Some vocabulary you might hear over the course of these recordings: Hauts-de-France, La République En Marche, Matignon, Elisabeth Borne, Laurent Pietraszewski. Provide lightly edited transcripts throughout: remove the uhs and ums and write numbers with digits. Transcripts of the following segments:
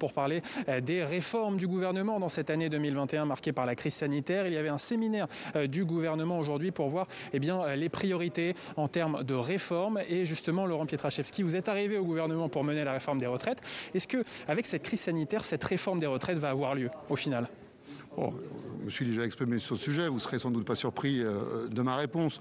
Pour parler des réformes du gouvernement dans cette année 2021 marquée par la crise sanitaire. Il y avait un séminaire du gouvernement aujourd'hui pour voir les priorités en termes de réforme. Et justement, Laurent Pietraszewski, vous êtes arrivé au gouvernement pour mener la réforme des retraites. Est-ce qu'avec cette crise sanitaire, cette réforme des retraites va avoir lieu au final ? Je me suis déjà exprimé sur ce sujet, vous ne serez sans doute pas surpris de ma réponse.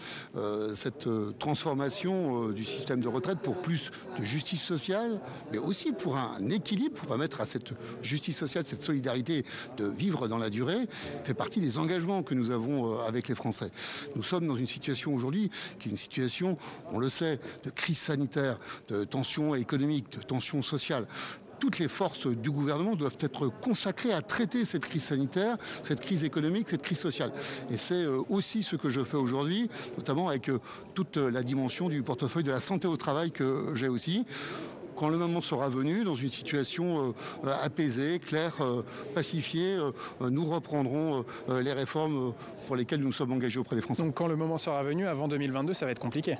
Cette transformation du système de retraite pour plus de justice sociale, mais aussi pour un équilibre, pour permettre à cette justice sociale, cette solidarité de vivre dans la durée, fait partie des engagements que nous avons avec les Français. Nous sommes dans une situation aujourd'hui qui est une situation, on le sait, de crise sanitaire, de tension économique, de tension sociale. Toutes les forces du gouvernement doivent être consacrées à traiter cette crise sanitaire, cette crise économique, cette crise sociale. Et c'est aussi ce que je fais aujourd'hui, notamment avec toute la dimension du portefeuille de la santé au travail que j'ai aussi. Quand le moment sera venu, dans une situation apaisée, claire, pacifiée, nous reprendrons les réformes pour lesquelles nous nous sommes engagés auprès des Français. Donc quand le moment sera venu, avant 2022, ça va être compliqué ?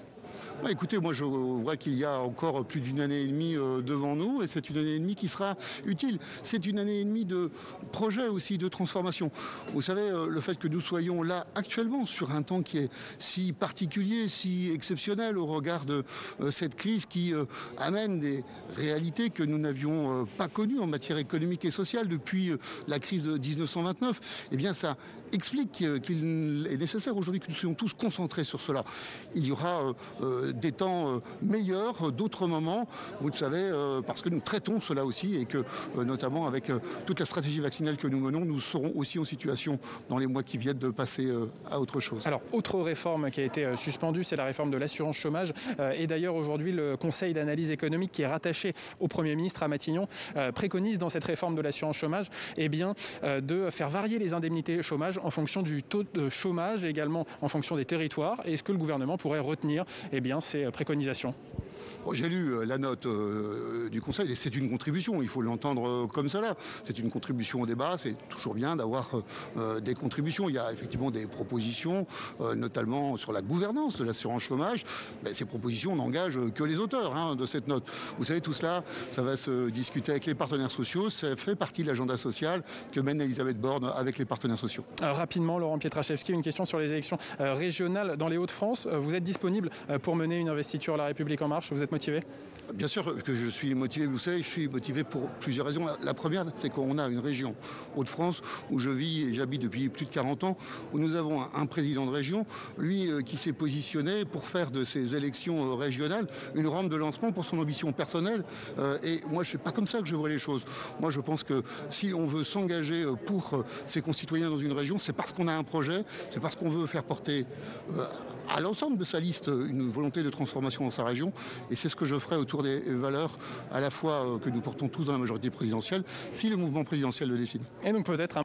Écoutez, moi je vois qu'il y a encore plus d'une année et demie devant nous et c'est une année et demie qui sera utile. C'est une année et demie de projet aussi, de transformation. Vous savez, le fait que nous soyons là actuellement sur un temps qui est si particulier, si exceptionnel au regard de cette crise qui amène des réalités que nous n'avions pas connues en matière économique et sociale depuis la crise de 1929, eh bien ça explique qu'il est nécessaire aujourd'hui que nous soyons tous concentrés sur cela. Il y aura des temps meilleurs, d'autres moments, vous le savez, parce que nous traitons cela aussi et que, notamment avec toute la stratégie vaccinale que nous menons, nous serons aussi en situation dans les mois qui viennent de passer à autre chose. Alors, autre réforme qui a été suspendue, c'est la réforme de l'assurance chômage. Et d'ailleurs, aujourd'hui, le Conseil d'analyse économique qui est rattaché au Premier ministre à Matignon préconise dans cette réforme de l'assurance chômage de faire varier les indemnités chômage en fonction du taux de chômage et également en fonction des territoires. Est-ce que le gouvernement pourrait retenir ces préconisations? J'ai lu la note du Conseil et c'est une contribution, il faut l'entendre comme cela. C'est une contribution au débat, c'est toujours bien d'avoir des contributions. Il y a effectivement des propositions, notamment sur la gouvernance de l'assurance chômage. Mais ces propositions n'engagent que les auteurs de cette note. Vous savez, tout cela, ça va se discuter avec les partenaires sociaux. Ça fait partie de l'agenda social que mène Elisabeth Borne avec les partenaires sociaux. Alors, rapidement, Laurent Pietraszewski, une question sur les élections régionales dans les Hauts-de-France. Vous êtes disponible pour mener une investiture à La République En Marche, vous êtes motivé? Bien sûr que je suis motivé, vous savez, je suis motivé pour plusieurs raisons. La première, c'est qu'on a une région, Hauts-de-France, où je vis et j'habite depuis plus de 40 ans, où nous avons un président de région, lui qui s'est positionné pour faire de ces élections régionales une rampe de lancement pour son ambition personnelle. Et moi, c'est pas comme ça que je vois les choses. Moi, je pense que si on veut s'engager pour ses concitoyens dans une région, c'est parce qu'on a un projet, c'est parce qu'on veut faire porter à l'ensemble de sa liste une volonté de transformation dans sa région, et c'est ce que je ferai autour des valeurs à la fois que nous portons tous dans la majorité présidentielle, si le mouvement présidentiel le décide. Et donc peut-être